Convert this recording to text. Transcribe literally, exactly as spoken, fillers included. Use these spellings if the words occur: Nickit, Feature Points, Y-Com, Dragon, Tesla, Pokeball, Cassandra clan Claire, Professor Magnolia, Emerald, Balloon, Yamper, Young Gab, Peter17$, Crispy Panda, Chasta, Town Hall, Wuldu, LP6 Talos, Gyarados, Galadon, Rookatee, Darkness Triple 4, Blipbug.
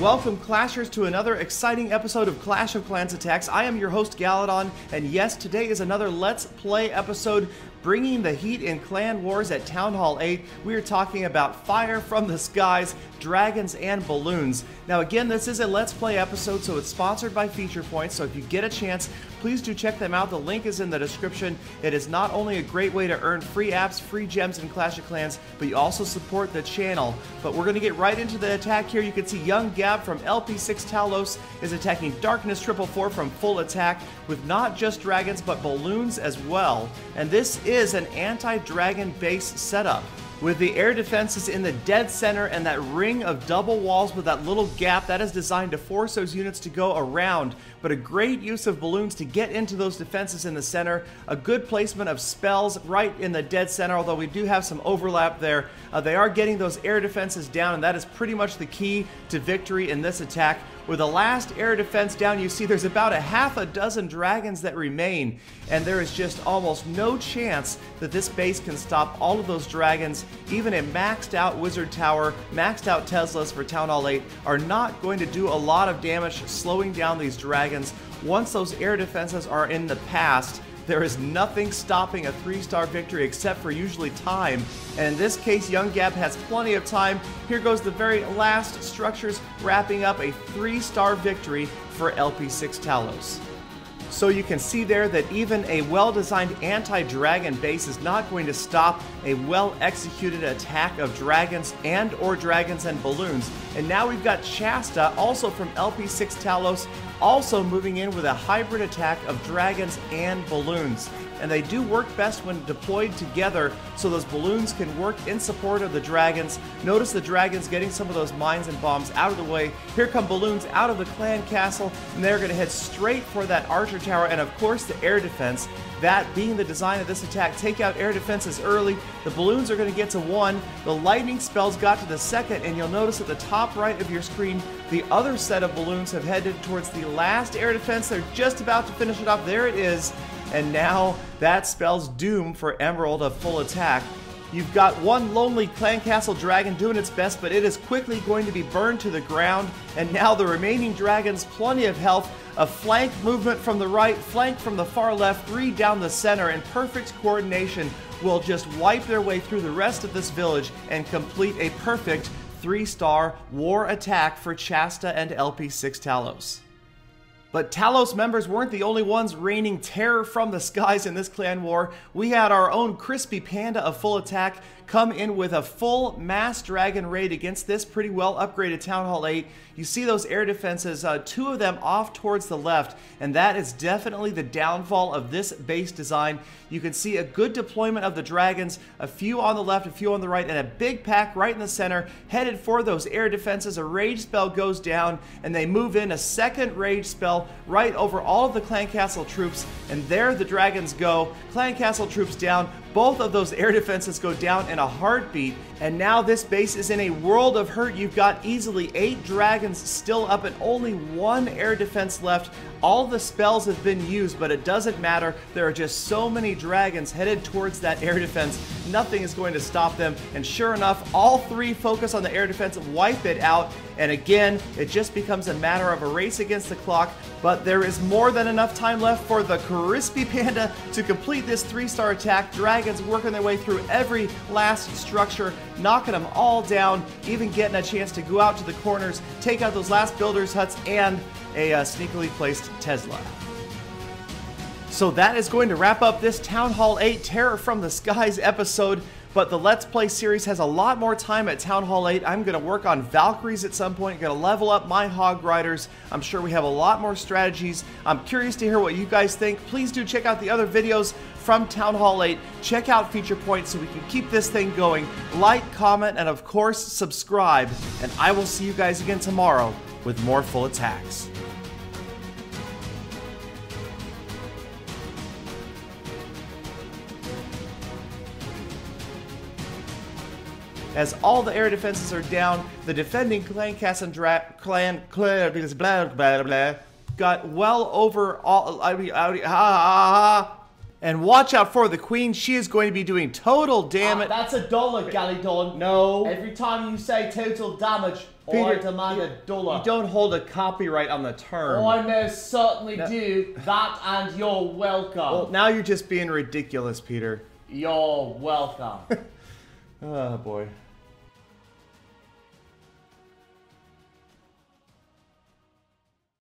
Welcome, Clashers, to another exciting episode of Clash of Clans Attacks. I am your host, Galadon, and yes, today is another Let's Play episode bringing the heat in Clan Wars at Town Hall eight. We are talking about fire from the skies, dragons, and balloons. Now, again, this is a Let's Play episode, so it's sponsored by Feature Points, so if you get a chance, please do check them out. The link is in the description. It is not only a great way to earn free apps, free gems in Clash of Clans, but you also support the channel. But we're going to get right into the attack here. You can see Young Gab from L P six Talos is attacking Darkness Triple four from full attack with not just dragons, but balloons as well. And this is an anti-dragon base setup, with the air defenses in the dead center and that ring of double walls with that little gap that is designed to force those units to go around, but a great use of balloons to get into those defenses in the center, a good placement of spells right in the dead center, although we do have some overlap there. Uh, they are getting those air defenses down, and that is pretty much the key to victory in this attack. With the last air defense down, you see there's about a half a dozen dragons that remain, and there is just almost no chance that this base can stop all of those dragons. Even a maxed out wizard tower, maxed out Teslas for Town Hall eight are not going to do a lot of damage slowing down these dragons. Once those air defenses are in the past, there is nothing stopping a three-star victory except for usually time. And in this case, Young Gab has plenty of time. Here goes the very last structures, wrapping up a three-star victory for L P six Talos. So you can see there that even a well-designed anti-dragon base is not going to stop a well-executed attack of dragons and or dragons and balloons. And now we've got Chasta, also from L P six Talos, also moving in with a hybrid attack of dragons and balloons. And they do work best when deployed together, so those balloons can work in support of the dragons. Notice the dragons getting some of those mines and bombs out of the way. Here come balloons out of the clan castle, and they're going to head straight for that archer tower, and of course the air defense. That being the design of this attack, take out air defenses early. The balloons are going to get to one. The lightning spells got to the second, and you'll notice at the top right of your screen, the other set of balloons have headed towards the last air defense. They're just about to finish it off. There it is. And now that spells doom for Emerald of full attack. You've got one lonely clan castle dragon doing its best, but it is quickly going to be burned to the ground. And now the remaining dragons, plenty of health, a flank movement from the right, flank from the far left, three down the center, and perfect coordination will just wipe their way through the rest of this village and complete a perfect three-star war attack for Chasta and L P six Talos. But Talos members weren't the only ones raining terror from the skies in this clan war. We had our own Crispy Panda of full attack come in with a full mass dragon raid against this pretty well upgraded Town Hall eight. You see those air defenses, uh, two of them off towards the left, and that is definitely the downfall of this base design. You can see a good deployment of the dragons, a few on the left, a few on the right, and a big pack right in the center, headed for those air defenses. A rage spell goes down, and they move in a second rage spell right over all of the clan castle troops, and there the dragons go. Clan castle troops down. Both of those air defenses go down in a heartbeat, and now this base is in a world of hurt. You've got easily eight dragons still up and only one air defense left. All the spells have been used, but it doesn't matter. There are just so many dragons headed towards that air defense. Nothing is going to stop them, and sure enough, all three focus on the air defense, wipe it out, and again, it just becomes a matter of a race against the clock, but there is more than enough time left for the Crispy Panda to complete this three-star attack. Dragon working their way through every last structure, knocking them all down, even getting a chance to go out to the corners, take out those last builders' huts, and a uh, sneakily placed Tesla. So that is going to wrap up this Town Hall eight Terror from the Skies episode. But the Let's Play series has a lot more time at Town Hall eight. I'm going to work on Valkyries at some point, going to level up my Hog Riders. I'm sure we have a lot more strategies. I'm curious to hear what you guys think. Please do check out the other videos from Town Hall eight. Check out Feature Points so we can keep this thing going. Like, comment, and of course, subscribe. And I will see you guys again tomorrow with more full attacks. As all the air defenses are down, the defending clan Cassandra clan Claire because blah blah blah got well over all. I mean, I mean, ah, ah, ah. And watch out for the queen. She is going to be doing total damage. Ah, that's a dollar, Galadon. No. Every time you say total damage, Peter, I demand you, a dollar. You don't hold a copyright on the term. Oh, I most certainly no. do. That and you're welcome. Well, now you're just being ridiculous, Peter. You're welcome. Oh, boy.